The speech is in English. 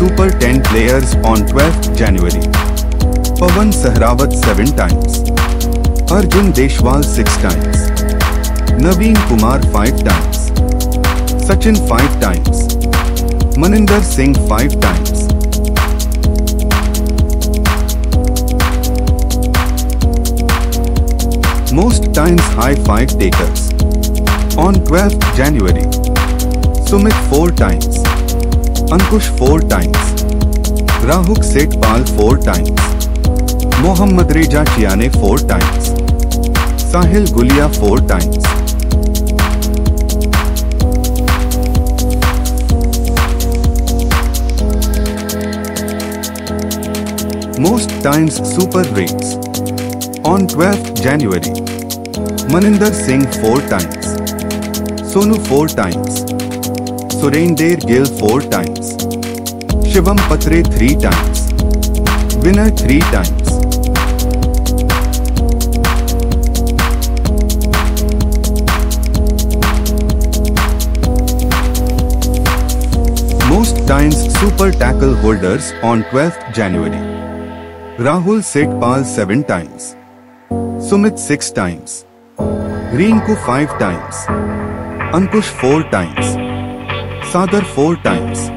Super 10 players on 12th January. Pavan Sahrawat 7 times. Arjun Deshwal 6 times. Navin Kumar 5 times. Sachin 5 times. Maninder Singh 5 times. Most times high five takers. On 12th January, Sumit 4 times, Ankush 4 times, Rahul Sidpal 4 times, Mohammad Reza Chiani 4 times, Sahil Gulia 4 times. Most times super rates. On 12th January, Maninder Singh 4 times, Sonu 4 times, Surinder Gill 4 times, Shivam Patre 3 times, Vinar 3 times. Most times super tackle holders on 12th January, Rahul Sekpal 7 times, Sumit 6 times, Rinku 5 times, Ankush 4 times, Sadar 4 times.